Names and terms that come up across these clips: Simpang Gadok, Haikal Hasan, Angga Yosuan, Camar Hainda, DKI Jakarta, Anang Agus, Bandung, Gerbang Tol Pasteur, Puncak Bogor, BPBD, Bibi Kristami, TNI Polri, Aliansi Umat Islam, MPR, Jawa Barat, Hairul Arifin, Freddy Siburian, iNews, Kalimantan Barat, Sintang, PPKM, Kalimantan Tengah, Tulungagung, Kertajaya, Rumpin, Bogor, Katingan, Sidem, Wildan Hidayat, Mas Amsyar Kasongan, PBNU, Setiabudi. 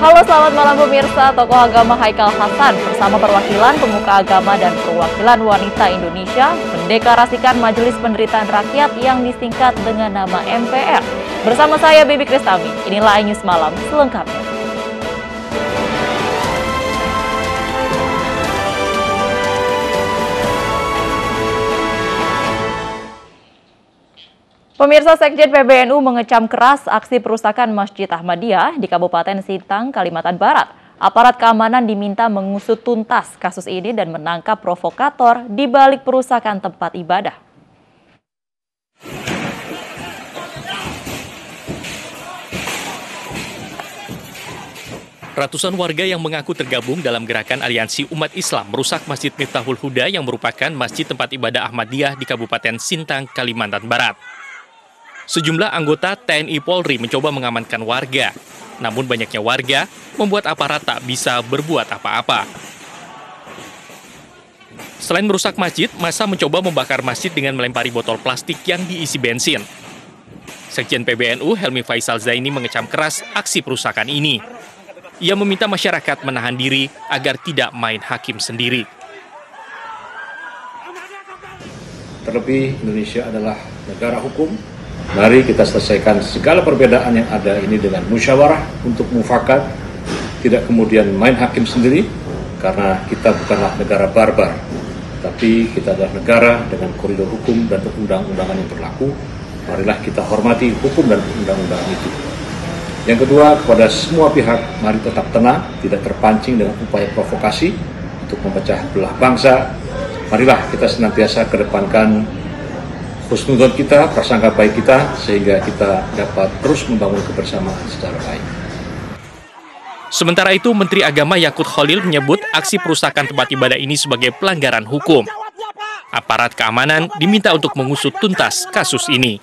Halo, selamat malam pemirsa. Tokoh agama Haikal Hasan bersama perwakilan pemuka agama dan perwakilan wanita Indonesia mendeklarasikan Majelis Penderitaan Rakyat yang disingkat dengan nama MPR. Bersama saya Bibi Kristami, inilah iNews Malam selengkapnya. Pemirsa, Sekjen PBNU mengecam keras aksi perusakan Masjid Ahmadiyah di Kabupaten Sintang, Kalimantan Barat. Aparat keamanan diminta mengusut tuntas kasus ini dan menangkap provokator di balik perusakan tempat ibadah. Ratusan warga yang mengaku tergabung dalam gerakan Aliansi Umat Islam merusak Masjid Miftahul Huda yang merupakan masjid tempat ibadah Ahmadiyah di Kabupaten Sintang, Kalimantan Barat. Sejumlah anggota TNI Polri mencoba mengamankan warga, namun banyaknya warga membuat aparat tak bisa berbuat apa-apa. Selain merusak masjid, massa mencoba membakar masjid dengan melempari botol plastik yang diisi bensin. Sekjen PBNU Helmi Faisal Zaini mengecam keras aksi perusakan ini. Ia meminta masyarakat menahan diri agar tidak main hakim sendiri. Terlebih Indonesia adalah negara hukum. Mari kita selesaikan segala perbedaan yang ada ini dengan musyawarah untuk mufakat, tidak kemudian main hakim sendiri, karena kita bukanlah negara barbar, tapi kita adalah negara dengan koridor hukum dan perundang-undangan yang berlaku. Marilah kita hormati hukum dan perundang-undangan itu. Yang kedua, kepada semua pihak, mari tetap tenang, tidak terpancing dengan upaya provokasi untuk memecah belah bangsa. Marilah kita senantiasa kedepankan husnudon kita, prasangka baik kita, sehingga kita dapat terus membangun kebersamaan secara baik. Sementara itu, Menteri Agama Yakut Kholil menyebut aksi perusakan tempat ibadah ini sebagai pelanggaran hukum. Aparat keamanan diminta untuk mengusut tuntas kasus ini.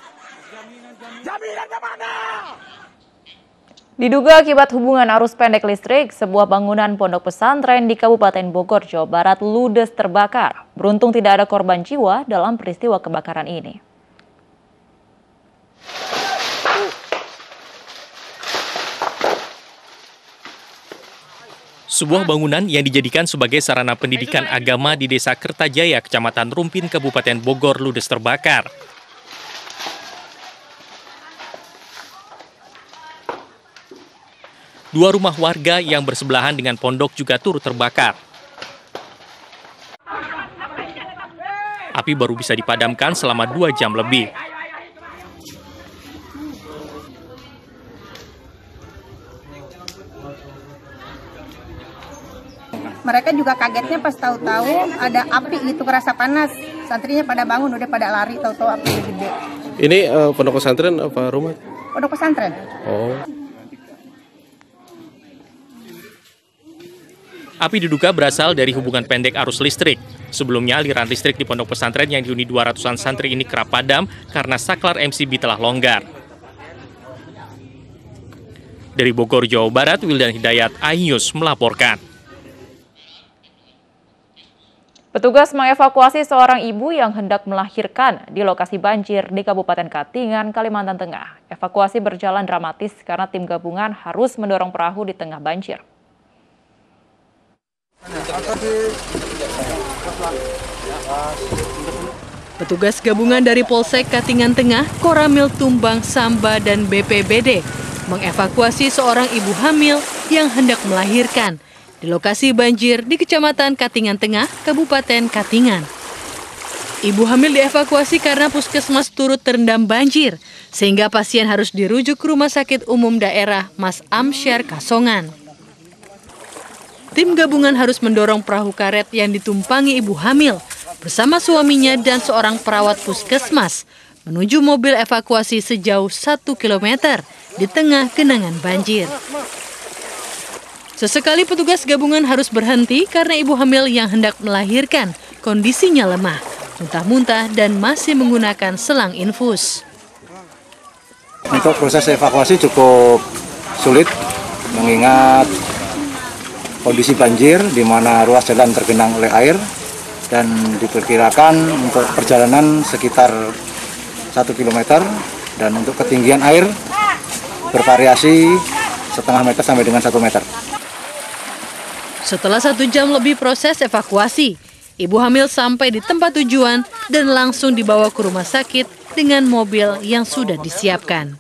Diduga akibat hubungan arus pendek listrik, sebuah bangunan pondok pesantren di Kabupaten Bogor, Jawa Barat ludes terbakar. Beruntung tidak ada korban jiwa dalam peristiwa kebakaran ini. Sebuah bangunan yang dijadikan sebagai sarana pendidikan agama di Desa Kertajaya, Kecamatan Rumpin, Kabupaten Bogor ludes terbakar. Dua rumah warga yang bersebelahan dengan pondok juga turut terbakar. Api baru bisa dipadamkan selama 2 jam lebih. Mereka juga kagetnya pas tahu-tahu ada api gitu, kerasa panas. Santrinya pada bangun, udah pada lari, tahu-tahu api gede. Ini pondok pesantren apa rumah? Pondok pesantren. Oh. Api diduga berasal dari hubungan pendek arus listrik. Sebelumnya, aliran listrik di pondok pesantren yang dihuni 200-an santri ini kerap padam karena saklar MCB telah longgar. Dari Bogor, Jawa Barat, Wildan Hidayat, iNews melaporkan. Petugas mengevakuasi seorang ibu yang hendak melahirkan di lokasi banjir di Kabupaten Katingan, Kalimantan Tengah. Evakuasi berjalan dramatis karena tim gabungan harus mendorong perahu di tengah banjir. Petugas gabungan dari Polsek Katingan Tengah, Koramil Tumbang Samba, dan BPBD mengevakuasi seorang ibu hamil yang hendak melahirkan di lokasi banjir di Kecamatan Katingan Tengah, Kabupaten Katingan. Ibu hamil dievakuasi karena puskesmas turut terendam banjir, sehingga pasien harus dirujuk ke Rumah Sakit Umum Daerah Mas Amsyar Kasongan. Tim gabungan harus mendorong perahu karet yang ditumpangi ibu hamil bersama suaminya dan seorang perawat puskesmas menuju mobil evakuasi sejauh 1 km di tengah genangan banjir. Sesekali petugas gabungan harus berhenti karena ibu hamil yang hendak melahirkan kondisinya lemah, muntah-muntah, dan masih menggunakan selang infus. Untuk proses evakuasi cukup sulit mengingat kondisi banjir di mana ruas jalan tergenang oleh air, dan diperkirakan untuk perjalanan sekitar 1 km dan untuk ketinggian air bervariasi setengah meter sampai dengan 1 meter. Setelah 1 jam lebih proses evakuasi, ibu hamil sampai di tempat tujuan dan langsung dibawa ke rumah sakit dengan mobil yang sudah disiapkan.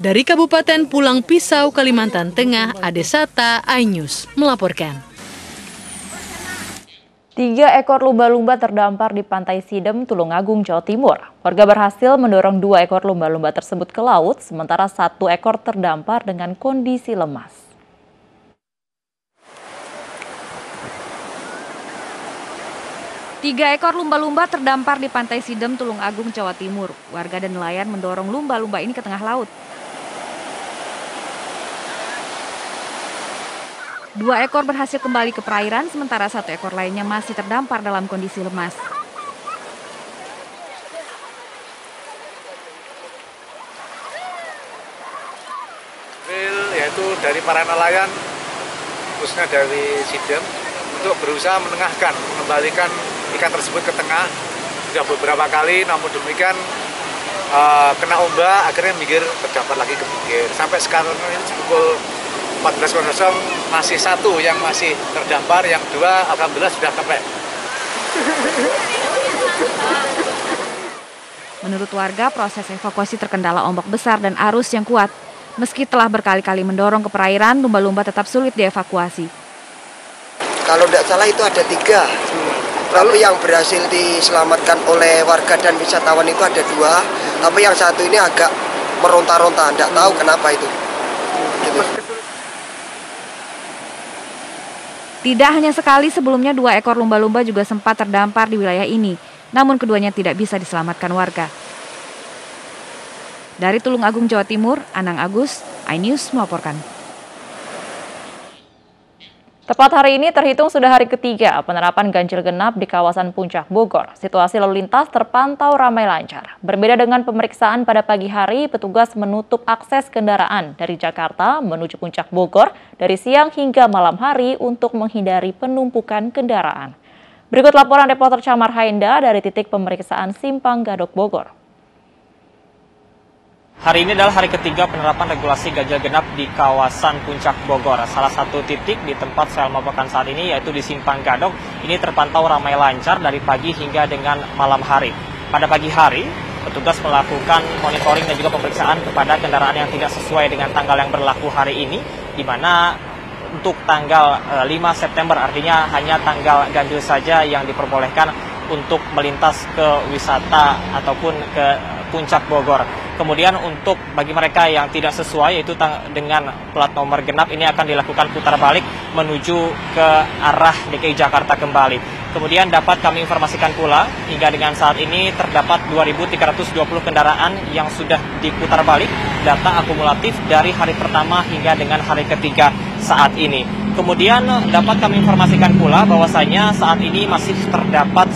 Dari Kabupaten Pulang Pisau, Kalimantan Tengah, Ade Sata, iNews melaporkan. 3 ekor lumba-lumba terdampar di pantai Sidem, Tulungagung, Jawa Timur. Warga berhasil mendorong 2 ekor lumba-lumba tersebut ke laut, sementara 1 ekor terdampar dengan kondisi lemas. Tiga ekor lumba-lumba terdampar di pantai Sidem, Tulungagung, Jawa Timur. Warga dan nelayan mendorong lumba-lumba ini ke tengah laut. 2 ekor berhasil kembali ke perairan, sementara 1 ekor lainnya masih terdampar dalam kondisi lemas. Yaitu dari para nelayan, khususnya dari Sidem, untuk berusaha menengahkan, mengembalikan ikan tersebut ke tengah. Sudah beberapa kali, namun demikian kena ombak, akhirnya minggir, terdampar lagi ke pinggir. Sampai sekarang ini pukul 14.00 masih 1 yang masih terdampar, yang 2 alhamdulillah sudah kepek. Menurut warga, proses evakuasi terkendala ombak besar dan arus yang kuat. Meski telah berkali-kali mendorong ke perairan, lumba-lumba tetap sulit dievakuasi. Kalau tidak salah itu ada 3. Lalu yang berhasil diselamatkan oleh warga dan wisatawan itu ada 2. Tapi yang 1 ini agak meronta-ronta, tidak tahu kenapa itu. Gitu. Tidak hanya sekali sebelumnya, 2 ekor lumba-lumba juga sempat terdampar di wilayah ini. Namun keduanya tidak bisa diselamatkan warga. Dari Tulungagung, Jawa Timur, Anang Agus, iNews melaporkan. Tepat hari ini terhitung sudah hari ketiga penerapan ganjil genap di kawasan Puncak Bogor. Situasi lalu lintas terpantau ramai lancar. Berbeda dengan pemeriksaan pada pagi hari, petugas menutup akses kendaraan dari Jakarta menuju Puncak Bogor dari siang hingga malam hari untuk menghindari penumpukan kendaraan. Berikut laporan reporter Camar Hainda dari titik pemeriksaan Simpang Gadok Bogor. Hari ini adalah hari ketiga penerapan regulasi ganjil genap di kawasan Puncak Bogor. Salah satu titik di tempat saya melaporkan saat ini, yaitu di Simpang Gadok, ini terpantau ramai lancar dari pagi hingga dengan malam hari. Pada pagi hari, petugas melakukan monitoring dan juga pemeriksaan kepada kendaraan yang tidak sesuai dengan tanggal yang berlaku hari ini, di mana untuk tanggal 5 September, artinya hanya tanggal ganjil saja yang diperbolehkan untuk melintas ke wisata ataupun ke Puncak Bogor. Kemudian untuk bagi mereka yang tidak sesuai, yaitu dengan plat nomor genap, ini akan dilakukan putar balik menuju ke arah DKI Jakarta kembali. Kemudian dapat kami informasikan pula, hingga dengan saat ini terdapat 2.320 kendaraan yang sudah diputar balik, data akumulatif dari hari pertama hingga dengan hari ketiga saat ini. Kemudian dapat kami informasikan pula bahwasanya saat ini masih terdapat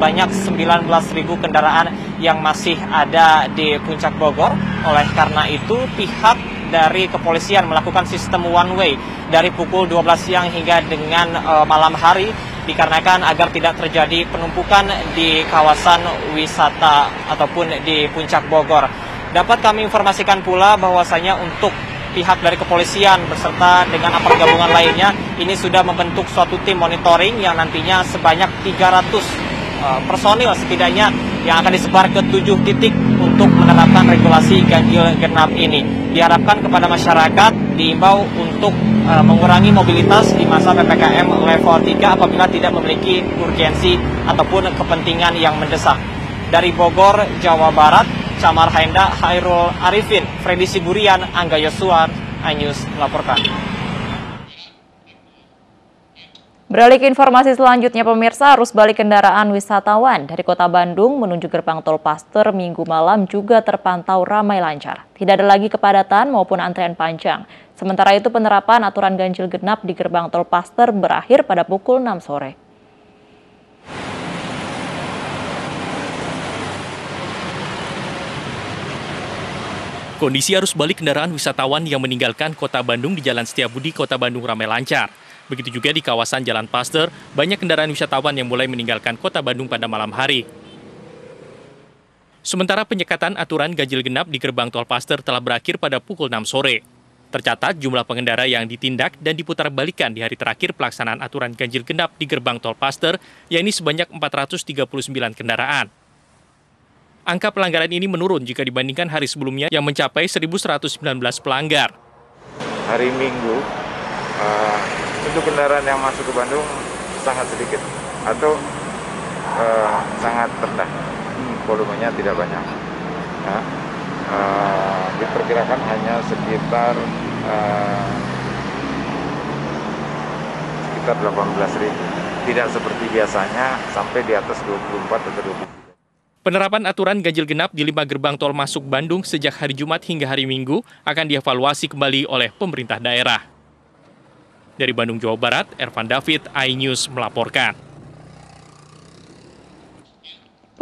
banyak 19.000 kendaraan yang masih ada di Puncak Bogor. Oleh karena itu, pihak dari kepolisian melakukan sistem one way dari pukul 12 siang hingga dengan malam hari, dikarenakan agar tidak terjadi penumpukan di kawasan wisata ataupun di Puncak Bogor. Dapat kami informasikan pula bahwasanya untuk pihak dari kepolisian beserta dengan aparat gabungan lainnya ini sudah membentuk suatu tim monitoring yang nantinya sebanyak 300 personil setidaknya yang akan disebar ke 7 titik untuk menerapkan regulasi ganjil genap ini. Diharapkan kepada masyarakat diimbau untuk mengurangi mobilitas di masa PPKM level 3 apabila tidak memiliki urgensi ataupun kepentingan yang mendesak. Dari Bogor, Jawa Barat, Camar Hainda, Hairul Arifin, Freddy Siburian, Angga Yosuan, iNews melaporkan. Beralih ke informasi selanjutnya, pemirsa, arus balik kendaraan wisatawan dari kota Bandung menuju Gerbang Tol Pasteur minggu malam juga terpantau ramai lancar. Tidak ada lagi kepadatan maupun antrean panjang. Sementara itu, penerapan aturan ganjil genap di Gerbang Tol Pasteur berakhir pada pukul 6 sore. Kondisi arus balik kendaraan wisatawan yang meninggalkan kota Bandung di Jalan Setiabudi, Kota Bandung ramai lancar. Begitu juga di kawasan Jalan Pasteur, banyak kendaraan wisatawan yang mulai meninggalkan kota Bandung pada malam hari. Sementara penyekatan aturan ganjil genap di Gerbang Tol Pasteur telah berakhir pada pukul 6 sore. Tercatat jumlah pengendara yang ditindak dan diputarbalikkan di hari terakhir pelaksanaan aturan ganjil genap di Gerbang Tol Pasteur, yakni sebanyak 439 kendaraan. Angka pelanggaran ini menurun jika dibandingkan hari sebelumnya yang mencapai 1.119 pelanggar. Hari Minggu, untuk kendaraan yang masuk ke Bandung sangat sedikit atau sangat rendah, volumenya tidak banyak. Ya. Diperkirakan hanya sekitar 18.000. Tidak seperti biasanya sampai di atas 24 atau 23. Penerapan aturan ganjil genap di 5 gerbang tol masuk Bandung sejak hari Jumat hingga hari Minggu akan dievaluasi kembali oleh pemerintah daerah. Dari Bandung, Jawa Barat, Ervan David, iNews melaporkan.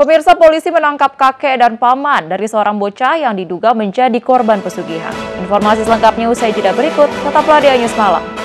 Pemirsa, polisi menangkap kakek dan paman dari seorang bocah yang diduga menjadi korban pesugihan. Informasi selengkapnya usai jeda berikut, tetaplah di iNews Malam.